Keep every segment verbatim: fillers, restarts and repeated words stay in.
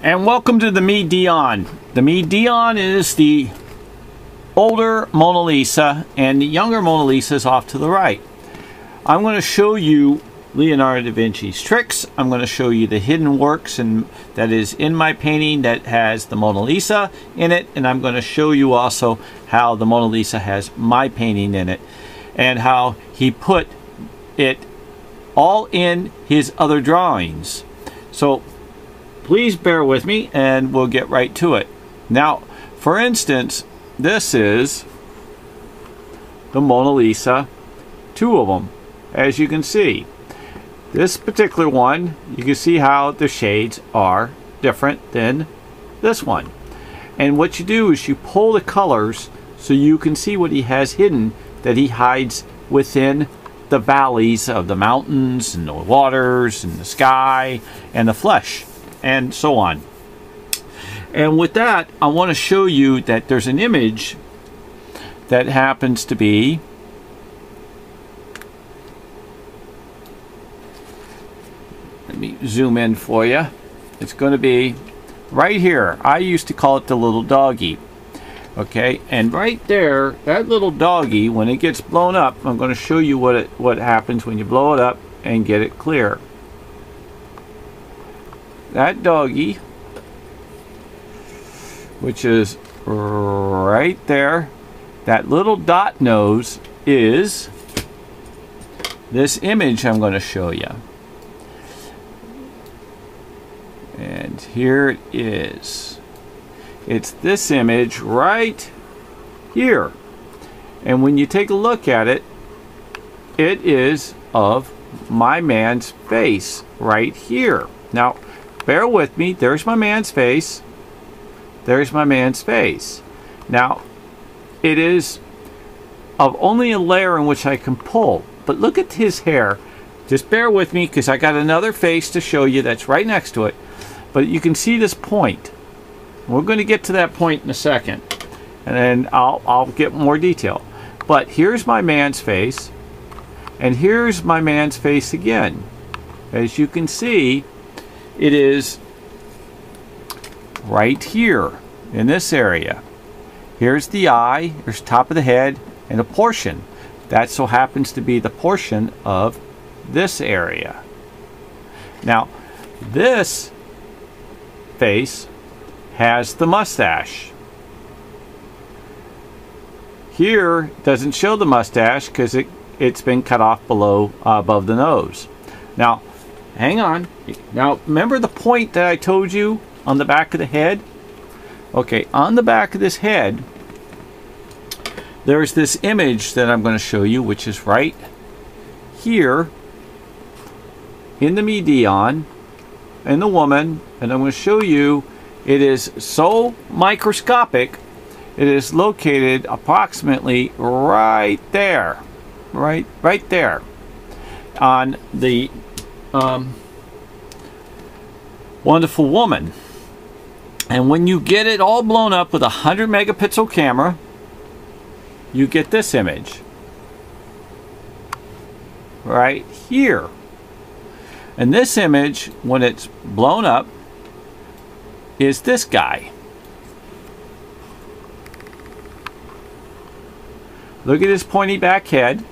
And welcome to the MiDion. The MiDion is the older Mona Lisa, and the younger Mona Lisa is off to the right. I'm going to show you Leonardo da Vinci's tricks. I'm going to show you the hidden works and that is in my painting that has the Mona Lisa in it, and I'm going to show you also how the Mona Lisa has my painting in it and how he put it all in his other drawings. So please bear with me and we'll get right to it. Now, for instance, this is the Mona Lisa, two of them, as you can see. This particular one, you can see how the shades are different than this one. And what you do is you pull the colors so you can see what he has hidden, that he hides within the valleys of the mountains and the waters and the sky and the flesh, and so on. And with that, I want to show you that there's an image that happens to be let me zoom in for you. It's going to be right here. I used to call it the little doggy. Okay, and right there, that little doggy, when it gets blown up, I'm going to show you what it what happens when you blow it up and get it clear. That doggy, which is right there, that little dot nose is this image I'm going to show you. And here it is. It's this image right here. And when you take a look at it, it is of my man's face right here. Now, bear with me. There's my man's face. There's my man's face. Now, it is of only a layer in which I can pull. But look at his hair. Just bear with me because I got another face to show you that's right next to it. But you can see this point. We're going to get to that point in a second. And then I'll, I'll get more detail. But here's my man's face. And here's my man's face again. As you can see, it is right here in this area. Here's the eye, here's the top of the head, and a portion. That so happens to be the portion of this area. Now, this face has the mustache. Here doesn't show the mustache because it, it's been cut off below uh, above the nose. Now, hang on. Now, remember the point that I told you on the back of the head? Okay, on the back of this head, there's this image that I'm going to show you, which is right here in the MiDion, and the woman, and I'm going to show you it is so microscopic, it is located approximately right there, right right there on the um, wonderful woman. And when you get it all blown up with a hundred megapixel camera, you get this image right here. And this image, when it's blown up, is this guy. Look at his pointy back head.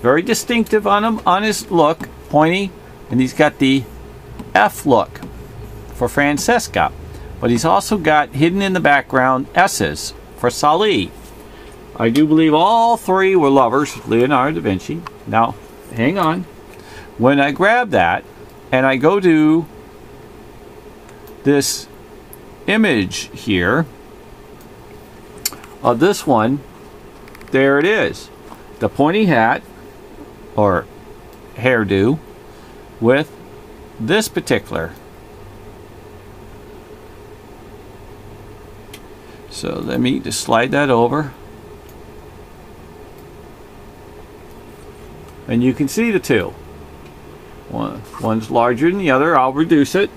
Very distinctive on him, on his look, pointy, and he's got the F look for Francesca. But he's also got hidden in the background S's for Salai. I do believe all three were lovers of Leonardo da Vinci. Now, hang on. When I grab that and I go to this image here of this one, there it is. The pointy hat or hairdo with this particular. So let me just slide that over. And you can see the two. One, one's larger than the other. I'll reduce it.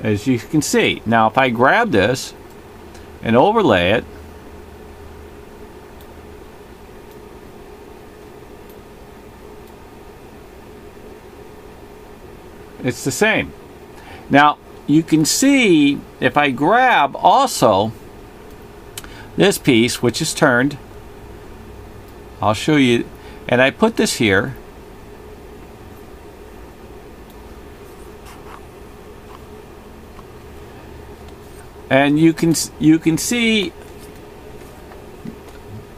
As you can see. Now, if I grab this and overlay it, It's the same. Now you can see if I grab also this piece, which is turned, I'll show you, and I put this here. And you can you can see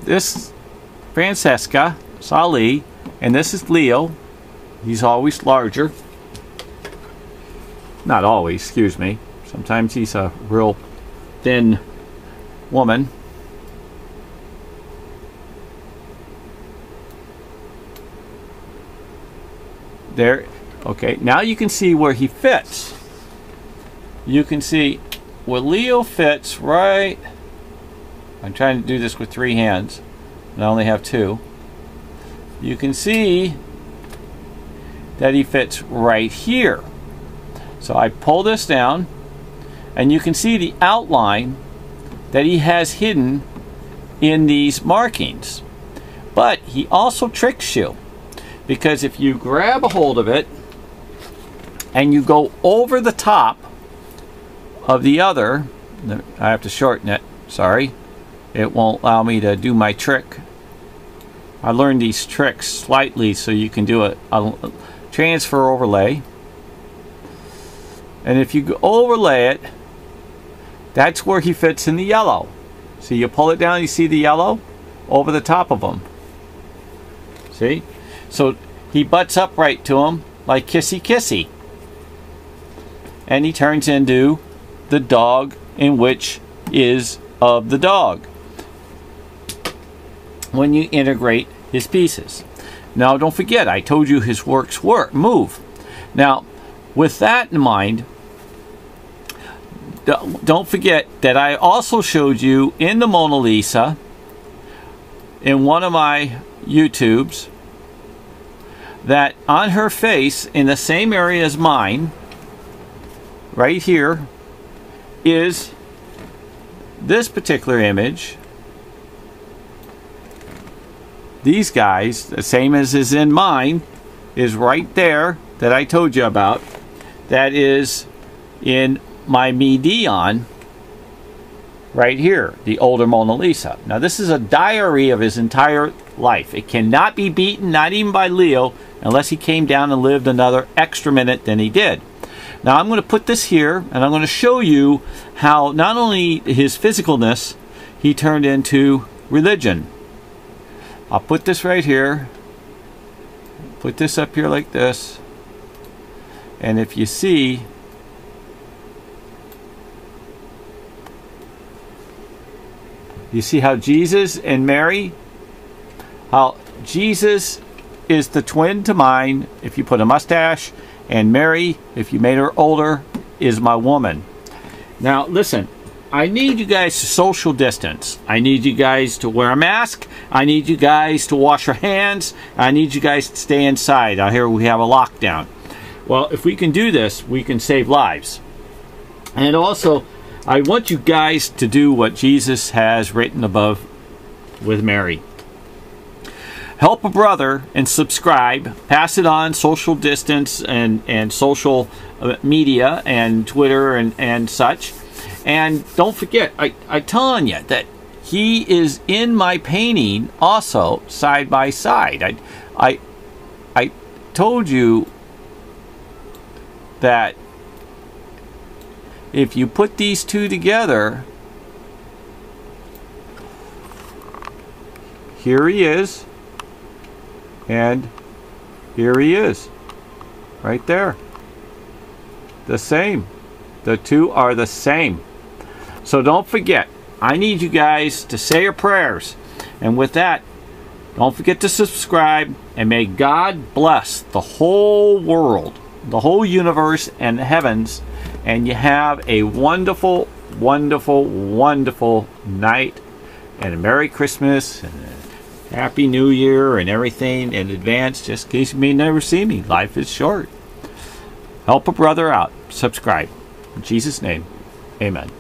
this Francesca, Salai, and this is Leo. He's always larger. Not always, excuse me. Sometimes he's a real thin woman. There, okay, now you can see where he fits. You can see where Leo fits right. I'm trying to do this with three hands, and I only have two. You can see that he fits right here. So I pull this down, and you can see the outline that he has hidden in these markings. But he also tricks you, because if you grab a hold of it and you go over the top of the other, I have to shorten it, sorry. It won't allow me to do my trick. I learned these tricks slightly so you can do a, a transfer overlay. And if you overlay it, that's where he fits in the yellow. So you pull it down, you see the yellow over the top of him. See? So he butts up right to him like kissy kissy. And he turns into the dog in which is of the dog when you integrate his pieces. Now don't forget, I told you his works work move. Now with that in mind, don't forget that I also showed you in the Mona Lisa in one of my YouTubes that on her face, in the same area as mine, right here, is this particular image. These guys, the same as is in mine, is right there that I told you about. That is in my MiDion right here, the older Mona Lisa. Now this is a diary of his entire life. It cannot be beaten, not even by Leo, unless he came down and lived another extra minute than he did. Now I'm going to put this here, and I'm going to show you how not only his physicalness, he turned into religion. I'll put this right here, put this up here like this, and if you see, you see how Jesus and Mary, how Jesus is the twin to mine if you put a mustache, and Mary, if you made her older, is my woman. Now listen, I need you guys to social distance. I need you guys to wear a mask. I need you guys to wash your hands. I need you guys to stay inside. Out here we have a lockdown. Well, if we can do this, we can save lives. And also, I want you guys to do what Jesus has written above with Mary. Help a brother and subscribe. Pass it on, social distance and, and social media and Twitter and, and such. And don't forget, I, I'm telling you that he is in my painting also side by side. I, I, I told you that if you put these two together, here he is. And here he is, right there. The same. The two are the same. So don't forget, I need you guys to say your prayers. And with that, don't forget to subscribe, and may God bless the whole world, the whole universe and the heavens, and you have a wonderful, wonderful, wonderful night, and a Merry Christmas, and Happy New Year and everything in advance, just in case you may never see me. Life is short. Help a brother out. Subscribe. In Jesus' name, amen.